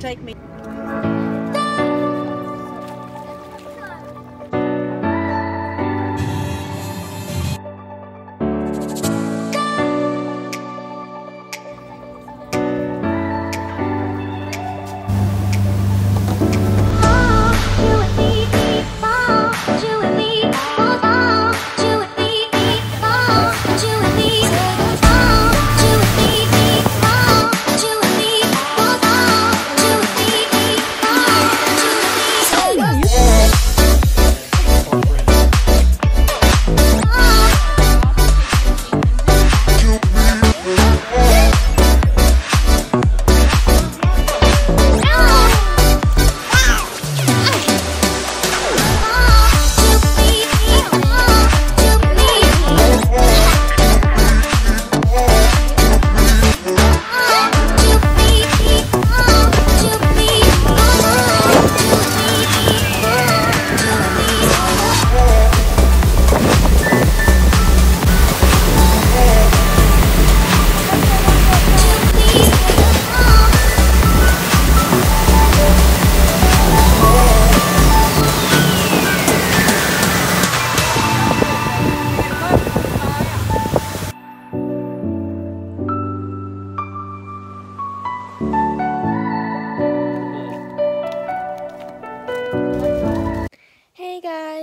to take me.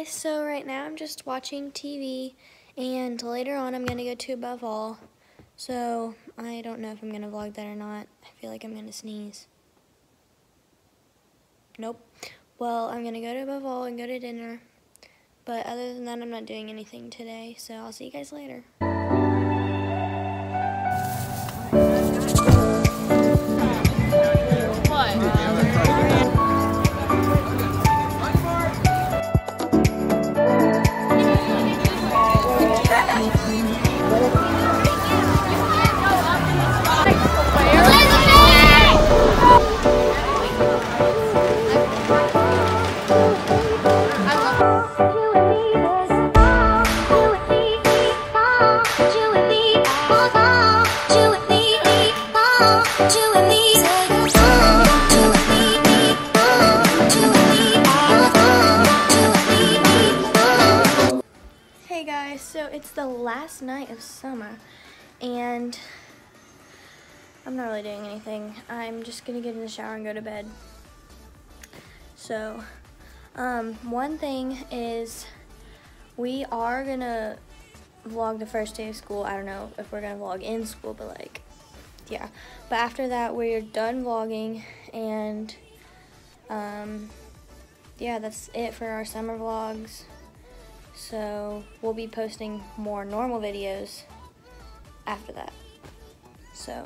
So right now I'm just watching TV, and later on I'm going to go to Above All, so I don't know if I'm going to vlog that or not. I feel like I'm going to sneeze. Nope. Well, I'm going to go to Above All and go to dinner, but other than that I'm not doing anything today, so I'll see you guys later. So it's the last night of summer, and I'm not really doing anything. I'm just gonna get in the shower and go to bed. So one thing is we are gonna vlog the first day of school. I don't know if we're gonna vlog in school, but like, yeah. But after that, we're done vlogging, and yeah, that's it for our summer vlogs. So we'll be posting more normal videos after that. So